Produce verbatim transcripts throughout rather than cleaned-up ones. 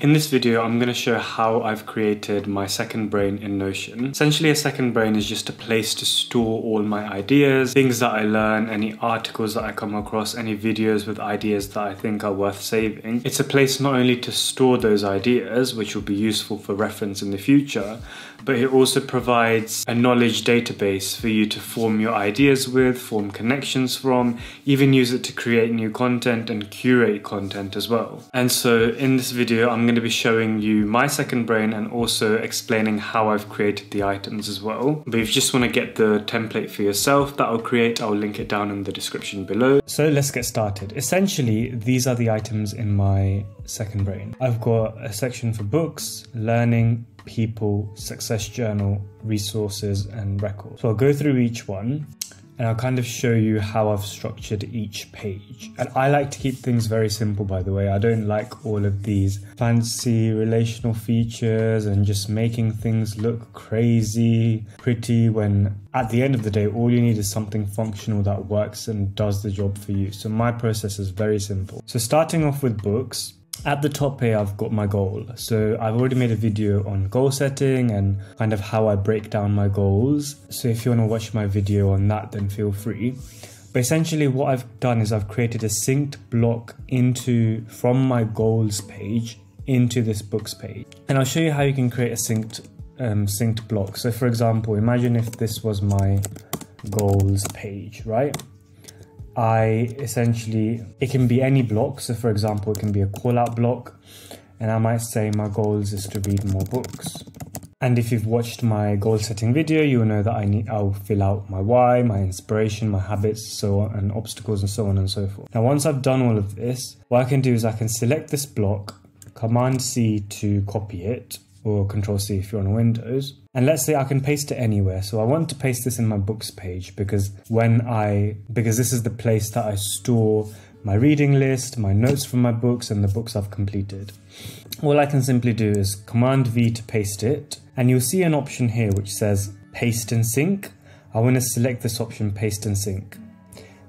In this video, I'm going to show how I've created my second brain in Notion. Essentially, a second brain is just a place to store all my ideas, things that I learn, any articles that I come across, any videos with ideas that I think are worth saving. It's a place not only to store those ideas, which will be useful for reference in the future, but it also provides a knowledge database for you to form your ideas with, form connections from, even use it to create new content and curate content as well. And so in this video, I'm I'm going to be showing you my second brain and also explaining how I've created the items as well. But if you just want to get the template for yourself that I'll create, I'll link it down in the description below. So let's get started. Essentially, these are the items in my second brain. I've got a section for books, learning, people, success journal, resources, and records. So I'll go through each one and I'll kind of show you how I've structured each page. And I like to keep things very simple, by the way. I don't like all of these fancy relational features and just making things look crazy, pretty, when at the end of the day, all you need is something functional that works and does the job for you. So my process is very simple. So starting off with books, at the top here, I've got my goal. So I've already made a video on goal setting and kind of how I break down my goals. So if you want to watch my video on that, then feel free. But essentially what I've done is I've created a synced block into from my goals page into this books page. And I'll show you how you can create a synced, um, synced block. So for example, imagine if this was my goals page, right? I essentially, it can be any block. So for example, it can be a call out block, and I might say my goals is to read more books. And if you've watched my goal setting video, you'll know that I need, I'll fill out my why, my inspiration, my habits, so on, and obstacles, and so on and so forth. Now, once I've done all of this, what I can do is I can select this block, Command C to copy it, or Control C if you're on Windows. And let's say I can paste it anywhere. So I want to paste this in my books page because when I, because this is the place that I store my reading list, my notes from my books, and the books I've completed. All I can simply do is Command V to paste it. And you'll see an option here which says paste and sync. I want to select this option, paste and sync.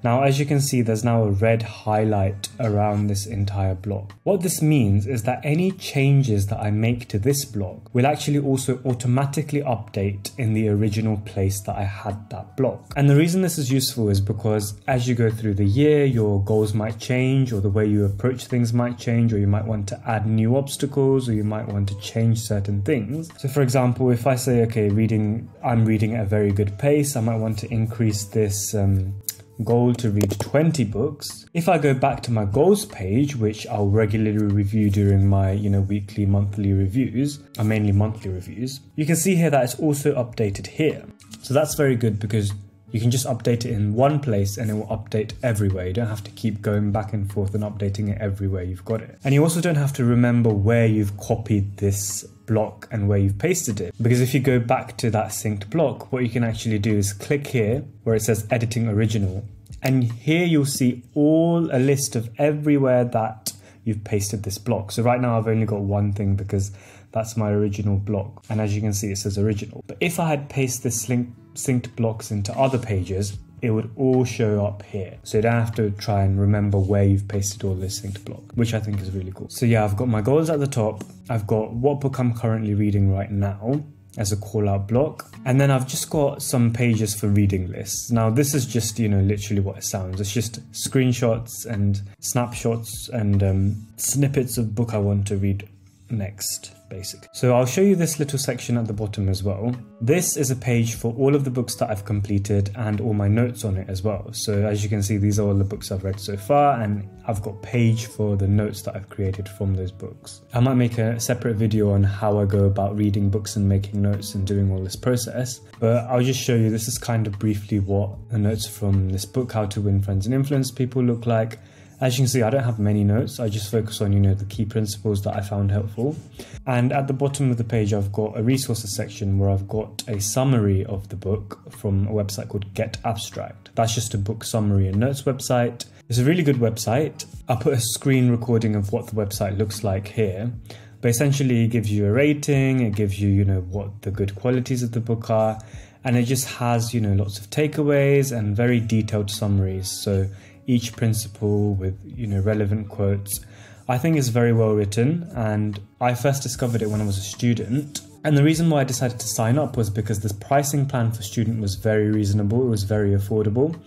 Now, as you can see, there's now a red highlight around this entire block. What this means is that any changes that I make to this block will actually also automatically update in the original place that I had that block. And the reason this is useful is because as you go through the year, your goals might change, or the way you approach things might change, or you might want to add new obstacles, or you might want to change certain things. So for example, if I say, okay, reading, I'm reading at a very good pace, I might want to increase this um, goal to read twenty books. If I go back to my goals page, which I'll regularly review during my, you know, weekly, monthly reviews, or mainly monthly reviews, you can see here that it's also updated here. So that's very good because you can just update it in one place and it will update everywhere. You don't have to keep going back and forth and updating it everywhere you've got it. And you also don't have to remember where you've copied this block and where you've pasted it. Because if you go back to that synced block, what you can actually do is click here where it says editing original. And here you'll see all a list of everywhere that you've pasted this block. So right now I've only got one thing because that's my original block. And as you can see, it says original. But if I had pasted this link synced blocks into other pages, it would all show up here. So you don't have to try and remember where you've pasted all this synced block, which I think is really cool. So yeah, I've got my goals at the top. I've got what book I'm currently reading right now as a call out block. And then I've just got some pages for reading lists. Now this is just, you know, literally what it sounds. It's just screenshots and snapshots and um, snippets of book I want to read next, basically. So I'll show you this little section at the bottom as well. This is a page for all of the books that I've completed and all my notes on it as well. So as you can see, these are all the books I've read so far, and I've got page for the notes that I've created from those books. I might make a separate video on how I go about reading books and making notes and doing all this process, but I'll just show you this is kind of briefly what the notes from this book, How to Win Friends and Influence People, look like. As you can see, I don't have many notes. I just focus on, you know, the key principles that I found helpful. And at the bottom of the page, I've got a resources section where I've got a summary of the book from a website called GetAbstract. That's just a book summary and notes website. It's a really good website. I'll put a screen recording of what the website looks like here. But essentially, it gives you a rating. It gives you, you know, what the good qualities of the book are. And it just has, you know, lots of takeaways and very detailed summaries. So each principle with, you know, relevant quotes. I think it's very well written, and I first discovered it when I was a student. And the reason why I decided to sign up was because this pricing plan for student was very reasonable, it was very affordable,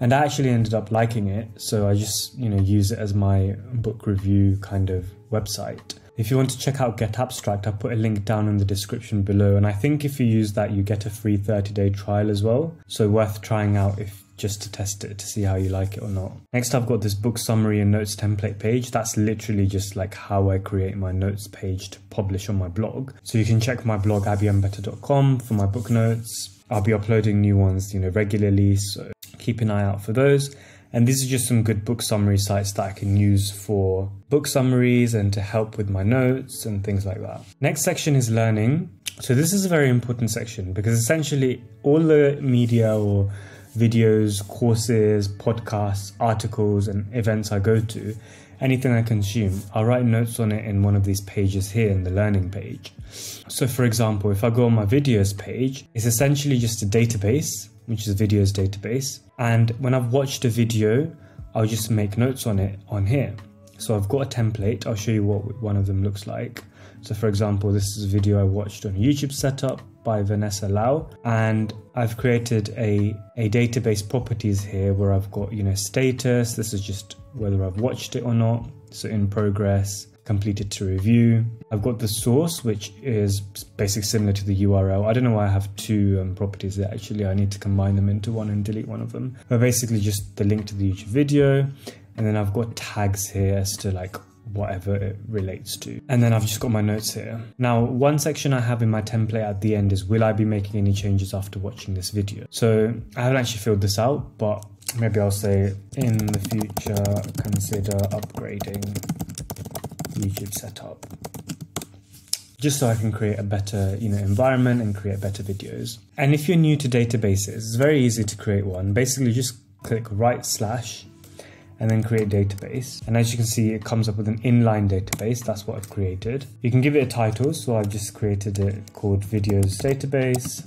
and I actually ended up liking it, so I just, you know, use it as my book review kind of website. If you want to check out GetAbstract, I'll put a link down in the description below, and I think if you use that you get a free thirty day trial as well, so worth trying out if just to test it to see how you like it or not. Next, I've got this book summary and notes template page. That's literally just like how I create my notes page to publish on my blog. So you can check my blog abhiyanbeta dot com for my book notes. I'll be uploading new ones, you know, regularly, so keep an eye out for those. And these are just some good book summary sites that I can use for book summaries and to help with my notes and things like that. Next section is learning. So this is a very important section because essentially all the media or videos, courses, podcasts, articles, and events I go to, anything I consume, I'll write notes on it in one of these pages here in the learning page. So for example, if I go on my videos page, it's essentially just a database, which is a videos database. And when I've watched a video, I'll just make notes on it on here. So I've got a template. I'll show you what one of them looks like. So for example, this is a video I watched on YouTube setup by Vanessa Lau, and I've created a, a database properties here where I've got, you know, status. This is just whether I've watched it or not. So in progress, completed to review. I've got the source, which is basically similar to the U R L. I don't know why I have two um, properties there. Actually, I need to combine them into one and delete one of them. But basically just the link to the YouTube video. And then I've got tags here as to like whatever it relates to. And then I've just got my notes here. Now, one section I have in my template at the end is, will I be making any changes after watching this video? So I haven't actually filled this out, but maybe I'll say in the future, consider upgrading YouTube setup. Just so I can create a better, you know, environment and create better videos. And if you're new to databases, it's very easy to create one. Basically just click right slash and then create database. And as you can see, it comes up with an inline database. That's what I've created. You can give it a title. So I've just created it called videos database.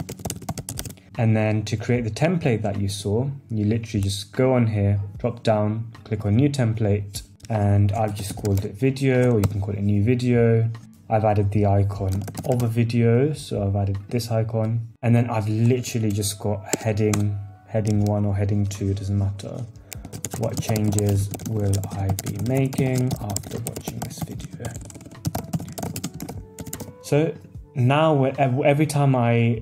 And then to create the template that you saw, you literally just go on here, drop down, click on new template, and I've just called it video, or you can call it new video. I've added the icon of a video. So I've added this icon, and then I've literally just got a heading, heading one or heading two, it doesn't matter. What changes will I be making after watching this video? So now every time I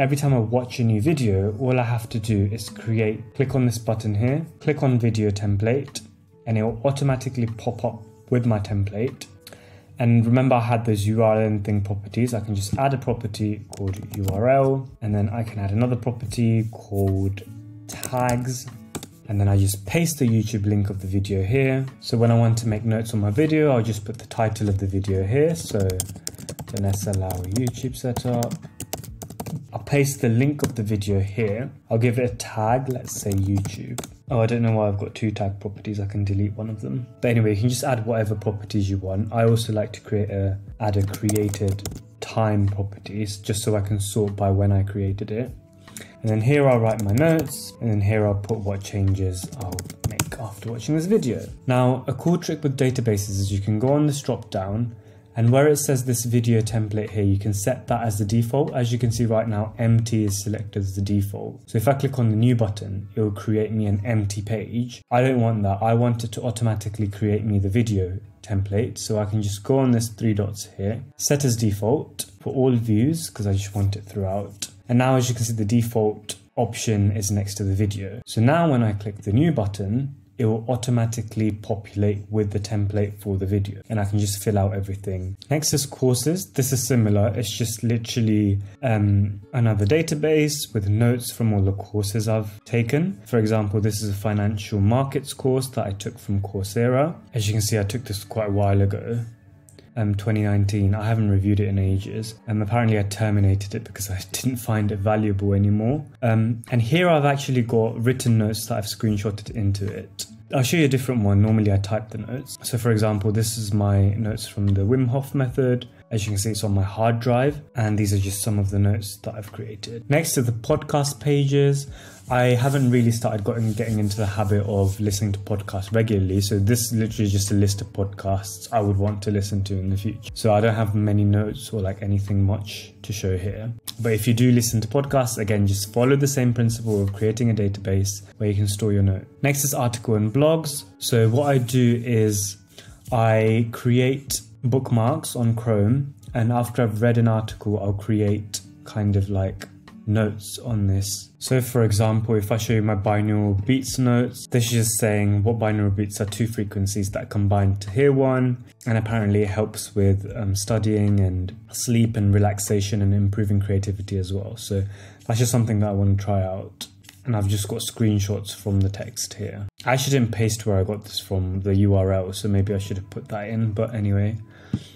every time I watch a new video, all I have to do is create, click on this button here, click on video template, and it will automatically pop up with my template. And remember, I had those U R L and thing properties. I can just add a property called U R L, and then I can add another property called tags. And then I just paste the YouTube link of the video here. So when I want to make notes on my video, I'll just put the title of the video here. So Vanessa Lau YouTube setup. I'll paste the link of the video here. I'll give it a tag, let's say YouTube. Oh, I don't know why I've got two tag properties. I can delete one of them. But anyway, you can just add whatever properties you want. I also like to create a, add a created time properties just so I can sort by when I created it. And then here I'll write my notes, and then here I'll put what changes I'll make after watching this video. Now, a cool trick with databases is you can go on this drop down, and where it says this video template here, you can set that as the default. As you can see right now, empty is selected as the default. So if I click on the new button, it will create me an empty page. I don't want that. I want it to automatically create me the video template. So I can just go on this three dots here, set as default for all views, because I just want it throughout. And now, as you can see, the default option is next to the video. So now when I click the new button, it will automatically populate with the template for the video, and I can just fill out everything. Next is courses. This is similar. It's just literally um, another database with notes from all the courses I've taken. For example, this is a financial markets course that I took from Coursera. As you can see, I took this quite a while ago. Um, twenty nineteen. I haven't reviewed it in ages, and um, apparently I terminated it because I didn't find it valuable anymore. Um, and here I've actually got written notes that I've screenshotted into it. I'll show you a different one. Normally I type the notes. So for example, this is my notes from the Wim Hof method. As you can see, it's on my hard drive, and these are just some of the notes that I've created. Next to the podcast pages, I haven't really started getting, getting into the habit of listening to podcasts regularly. So this is literally just a list of podcasts I would want to listen to in the future. So I don't have many notes or like anything much to show here. But if you do listen to podcasts, again, just follow the same principle of creating a database where you can store your note. Next is article and blogs. So what I do is I create bookmarks on Chrome, and after I've read an article, I'll create kind of like notes on this. So for example, if I show you my binaural beats notes, this is just saying what binaural beats are two frequencies that combine to hear one, and apparently it helps with um, studying and sleep and relaxation and improving creativity as well. So that's just something that I want to try out. And I've just got screenshots from the text here. I actually didn't paste where I got this from, the U R L, so maybe I should have put that in, but anyway.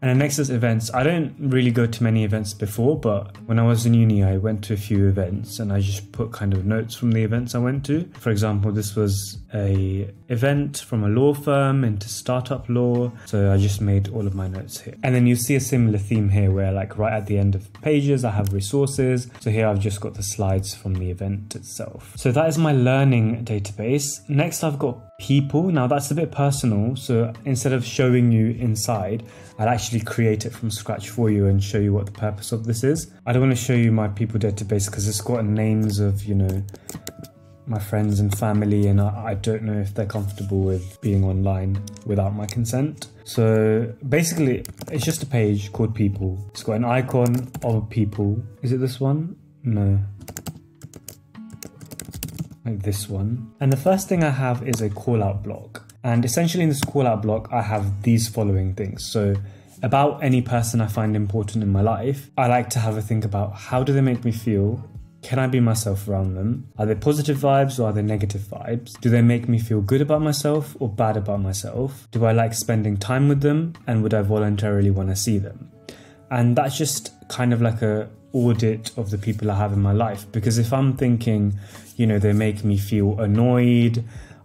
And the next is events. I don't really go to many events before, but when I was in uni, I went to a few events and I just put kind of notes from the events I went to. For example, this was a event from a law firm into startup law. So I just made all of my notes here. And then you see a similar theme here where like right at the end of pages, I have resources. So here I've just got the slides from the event itself. So that is my learning database. Next, I've got people. Now that's a bit personal, so instead of showing you inside, I'll actually create it from scratch for you and show you what the purpose of this is. I don't want to show you my people database because it's got names of, you know, my friends and family, and I, I don't know if they're comfortable with being online without my consent. So basically it's just a page called people. It's got an icon of people. Is it this one? No. Like this one. And the first thing I have is a call out block, and essentially in this call out block I have these following things. So about any person I find important in my life, I like to have a think about how do they make me feel. Can I be myself around them? Are they positive vibes or are they negative vibes? Do they make me feel good about myself or bad about myself? Do I like spending time with them, and would I voluntarily want to see them? And that's just kind of like a audit of the people I have in my life, because if I'm thinking, you know, they make me feel annoyed,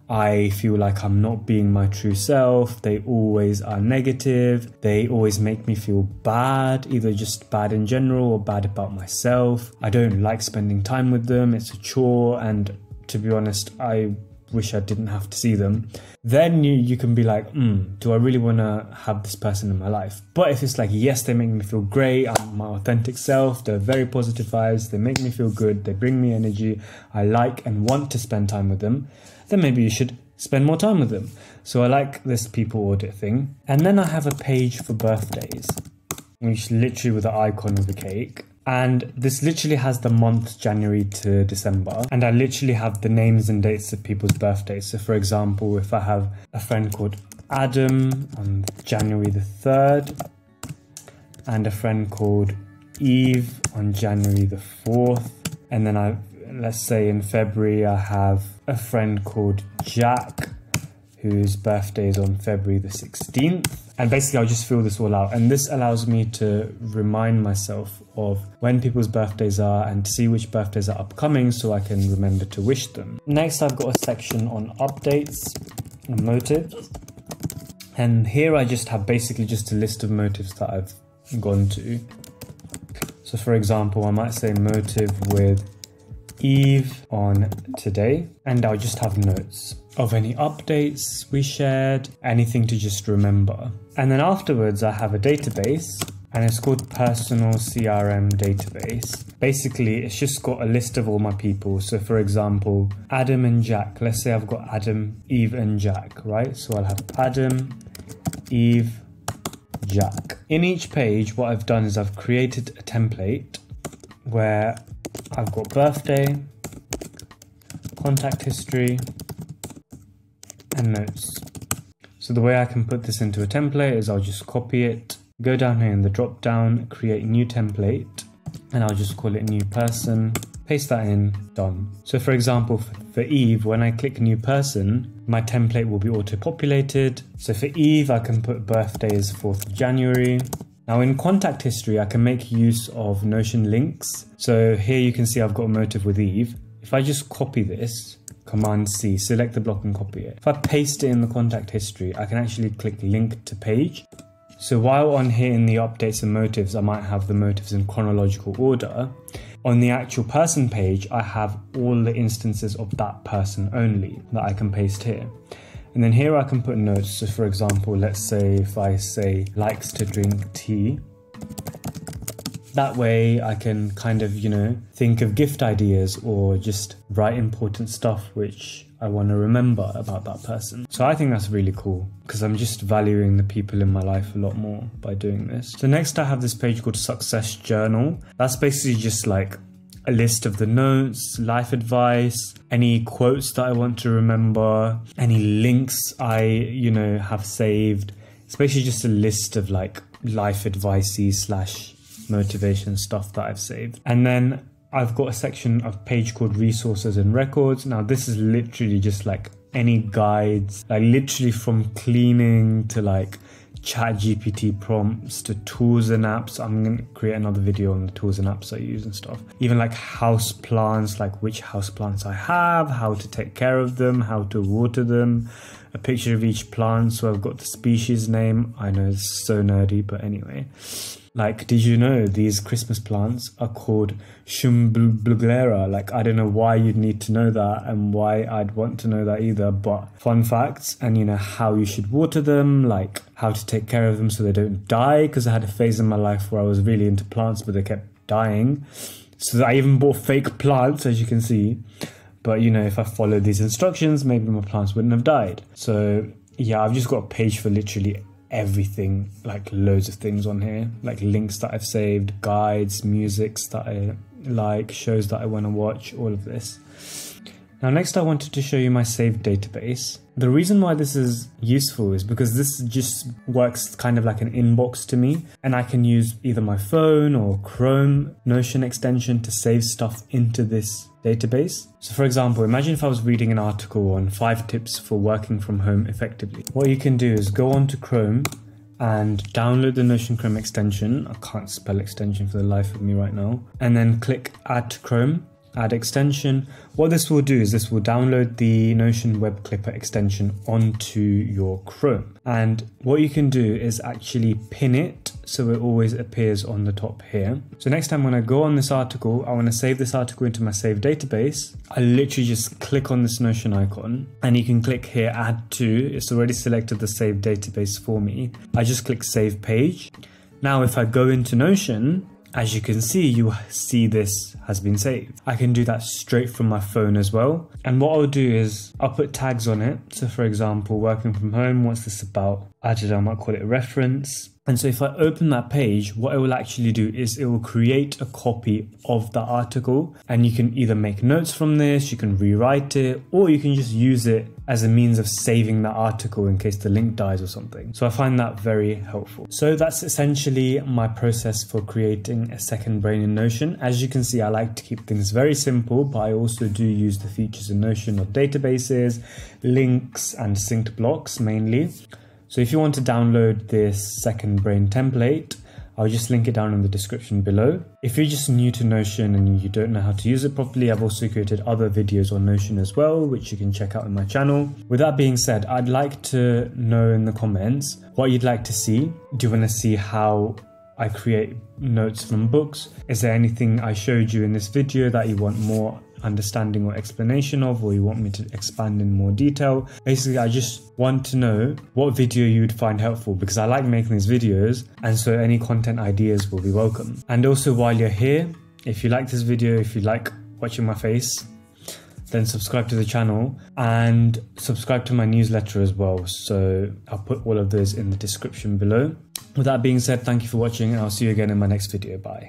I feel like I'm not being my true self, they always are negative, they always make me feel bad, either just bad in general or bad about myself, I don't like spending time with them, it's a chore, and to be honest, I wish I didn't have to see them, then you, you can be like, mm, do I really want to have this person in my life? But if it's like, yes, they make me feel great, I'm my authentic self, they're very positive vibes, they make me feel good, they bring me energy, I like and want to spend time with them, then maybe you should spend more time with them. So I like this people audit thing. And then I have a page for birthdays, which literally with the icon of the cake. And this literally has the month January to December, and I literally have the names and dates of people's birthdays. So for example, if I have a friend called Adam on January the third and a friend called Eve on January the fourth, and then I, let's say in February, I have a friend called Jack whose birthday is on February the sixteenth. And basically I'll just fill this all out, and this allows me to remind myself of when people's birthdays are and to see which birthdays are upcoming so I can remember to wish them. Next I've got a section on updates and motives, and here I just have basically just a list of motives that I've gone to. So for example, I might say motive with Eve on today, and I'll just have notes of any updates we shared, anything to just remember. And then afterwards I have a database, and it's called Personal C R M Database. Basically it's just got a list of all my people. So for example, Adam and Jack, let's say I've got Adam, Eve and Jack, right? So I'll have Adam, Eve, Jack. In each page what I've done is I've created a template where I've got birthday, contact history, and notes. So the way I can put this into a template is I'll just copy it, go down here in the drop down, create new template, and I'll just call it new person, paste that in, done. So for example, for Eve, when I click new person, my template will be auto-populated. So for Eve, I can put birthday is fourth of January. Now in contact history, I can make use of Notion links. So here you can see I've got a motive with Eve. If I just copy this, Command C, select the block and copy it. If I paste it in the contact history, I can actually click link to page So while on here in the updates and motives, I might have the motives in chronological order, on the actual person page, I have all the instances of that person only that I can paste here. And then here I can put notes. So for example, let's say if I say likes to drink tea, that way I can kind of, you know, think of gift ideas or just write important stuff which I want to remember about that person. So I think that's really cool because I'm just valuing the people in my life a lot more by doing this. So next I have this page called Success Journal. That's basically just like a list of the notes, life advice, any quotes that I want to remember, any links I, you know, have saved. It's basically just a list of like life advicey slash motivation stuff that I've saved. And then I've got a section of page called Resources and Records. Now this is literally just like any guides, like literally from cleaning to like ChatGPT prompts to tools and apps. I'm going to create another video on the tools and apps I use and stuff. Even like house plants, like which house plants I have, how to take care of them, how to water them, a picture of each plant. So I've got the species name. I know it's so nerdy, but anyway. Like, did you know these Christmas plants are called Schlumbergera? Like, I don't know why you'd need to know that and why I'd want to know that either, but fun facts, and you know, how you should water them, like how to take care of them so they don't die, because I had a phase in my life where I was really into plants, but they kept dying. So I even bought fake plants, as you can see. But you know, if I followed these instructions, maybe my plants wouldn't have died. So yeah, I've just got a page for literally everything, like loads of things on here, like links that I've saved, guides, musics that I like, shows that I want to watch, all of this. Now next I wanted to show you my saved database. The reason why this is useful is because this just works kind of like an inbox to me, and I can use either my phone or Chrome Notion extension to save stuff into this database. So for example, imagine if I was reading an article on five tips for working from home effectively. What you can do is go onto Chrome and download the Notion Chrome extension. I can't spell extension for the life of me right now. And then click Add to Chrome. Add extension. What this will do is this will download the Notion Web Clipper extension onto your Chrome. And what you can do is actually pin it so it always appears on the top here. So next time when I go on this article, I want to save this article into my saved database. I literally just click on this Notion icon and you can click here, add to. It's already selected the saved database for me. I just click save page. Now, if I go into Notion, as you can see, you see this has been saved. I can do that straight from my phone as well. And what I'll do is I'll put tags on it. So for example, working from home, what's this about? I don't know, I might call it a reference. And so if I open that page, what it will actually do is it will create a copy of the article, and you can either make notes from this, you can rewrite it, or you can just use it as a means of saving the article in case the link dies or something. So I find that very helpful. So that's essentially my process for creating a second brain in Notion. As you can see, I like to keep things very simple, but I also do use the features in Notion of databases, links, and synced blocks mainly. So if you want to download this second brain template, I'll just link it down in the description below. If you're just new to Notion and you don't know how to use it properly, I've also created other videos on Notion as well, which you can check out on my channel. With that being said, I'd like to know in the comments what you'd like to see. Do you want to see how I create notes from books? Is there anything I showed you in this video that you want more understanding or explanation of, or you want me to expand in more detail? Basically, I just want to know what video you'd find helpful, because I like making these videos, and so any content ideas will be welcome. And also, while you're here, if you like this video, if you like watching my face, then subscribe to the channel and subscribe to my newsletter as well. So I'll put all of those in the description below. With that being said, thank you for watching, and I'll see you again in my next video. Bye.